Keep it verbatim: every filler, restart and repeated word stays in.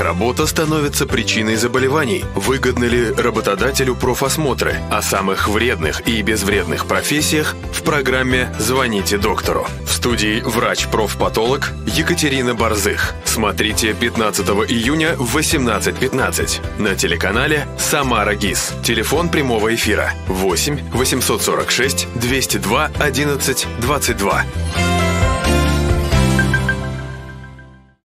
Как работа становится причиной заболеваний? Выгодны ли работодателю профосмотры? О самых вредных и безвредных профессиях в программе «Звоните доктору». В студии врач-профпатолог Екатерина Борзых. Смотрите пятнадцатого июня в восемнадцать пятнадцать на телеканале «Самара ГИС». Телефон прямого эфира восемь восемьсот сорок шесть двести два одиннадцать двадцать два.